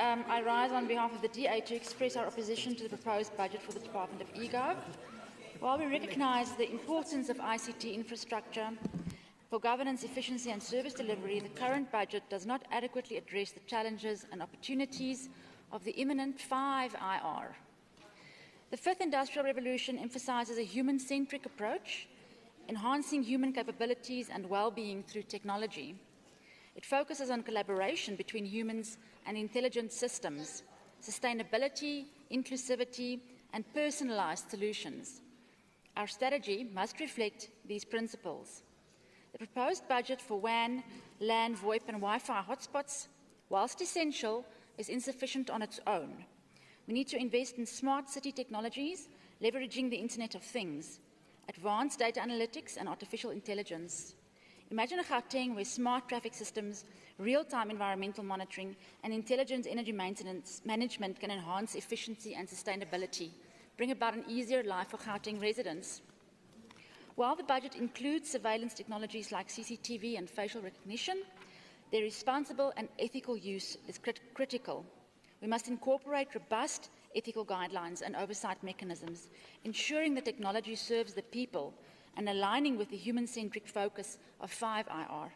I rise on behalf of the DA to express our opposition to the proposed budget for the Department of EGO. While we recognise the importance of ICT infrastructure for governance, efficiency and service delivery, the current budget does not adequately address the challenges and opportunities of the imminent 5 IR. The Fifth Industrial Revolution emphasises a human-centric approach, enhancing human capabilities and well-being through technology. It focuses on collaboration between humans and intelligent systems, sustainability, inclusivity, and personalised solutions. Our strategy must reflect these principles. The proposed budget for WAN, LAN, VoIP, and Wi-Fi hotspots, whilst essential, is insufficient on its own. We need to invest in smart city technologies, leveraging the Internet of Things, advanced data analytics and artificial intelligence. Imagine a Gauteng where smart traffic systems, real-time environmental monitoring and intelligent energy maintenance management can enhance efficiency and sustainability, bring about an easier life for Gauteng residents. While the budget includes surveillance technologies like CCTV and facial recognition, their responsible and ethical use is critical. We must incorporate robust ethical guidelines and oversight mechanisms, ensuring that technology serves the people and aligning with the human-centric focus of 5 IR.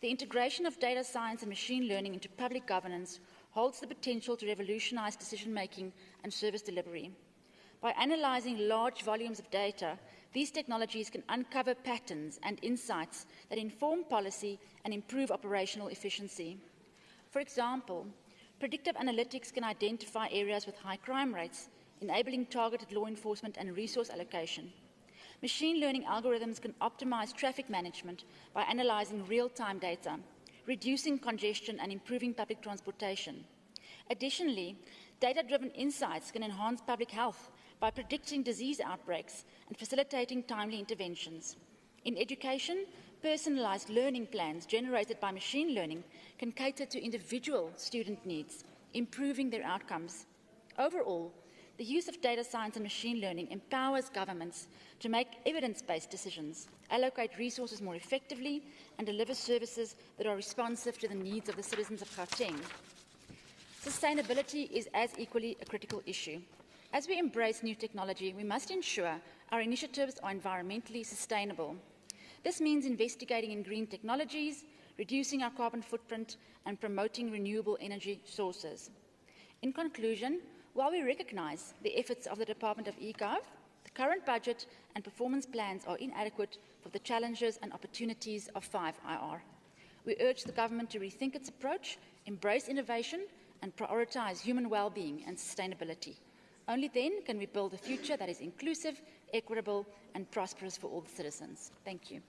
The integration of data science and machine learning into public governance holds the potential to revolutionize decision-making and service delivery. By analyzing large volumes of data, these technologies can uncover patterns and insights that inform policy and improve operational efficiency. For example, predictive analytics can identify areas with high crime rates, enabling targeted law enforcement and resource allocation. Machine learning algorithms can optimize traffic management by analyzing real-time data, reducing congestion and improving public transportation. Additionally, data-driven insights can enhance public health by predicting disease outbreaks and facilitating timely interventions. In education, personalized learning plans generated by machine learning can cater to individual student needs, improving their outcomes. Overall, the use of data science and machine learning empowers governments to make evidence-based decisions, allocate resources more effectively, and deliver services that are responsive to the needs of the citizens of Gauteng. Sustainability is as equally a critical issue. As we embrace new technology, we must ensure our initiatives are environmentally sustainable. This means investigating in green technologies, reducing our carbon footprint, and promoting renewable energy sources. In conclusion, while we recognise the efforts of the Department of eGov, the current budget and performance plans are inadequate for the challenges and opportunities of 5 IR. We urge the government to rethink its approach, embrace innovation, and prioritise human well-being and sustainability. Only then can we build a future that is inclusive, equitable, and prosperous for all the citizens. Thank you.